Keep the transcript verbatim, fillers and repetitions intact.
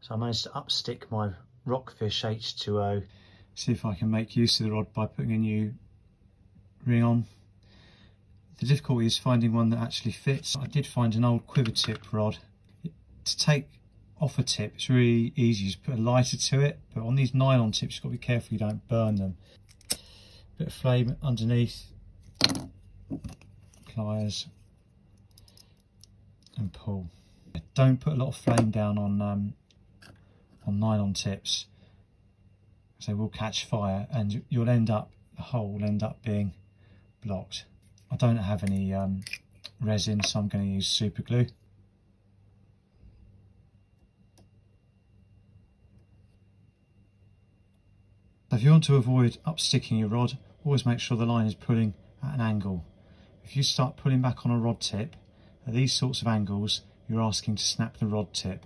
So I managed to upstick my Rockfish H two O. See if I can make use of the rod by putting a new ring on. The difficulty is finding one that actually fits. I did find an old quiver tip rod. To take off a tip, it's really easy, you just put a lighter to it, but on these nylon tips you've got to be careful you don't burn them. Bit of flame underneath, pliers, and pull. Don't put a lot of flame down on um, on nylon tips, so they will catch fire and you'll end up, the hole will end up being blocked. I don't have any um, resin, so I'm going to use super glue. If you want to avoid upsticking your rod, always make sure the line is pulling at an angle. If you start pulling back on a rod tip at these sorts of angles, you're asking to snap the rod tip.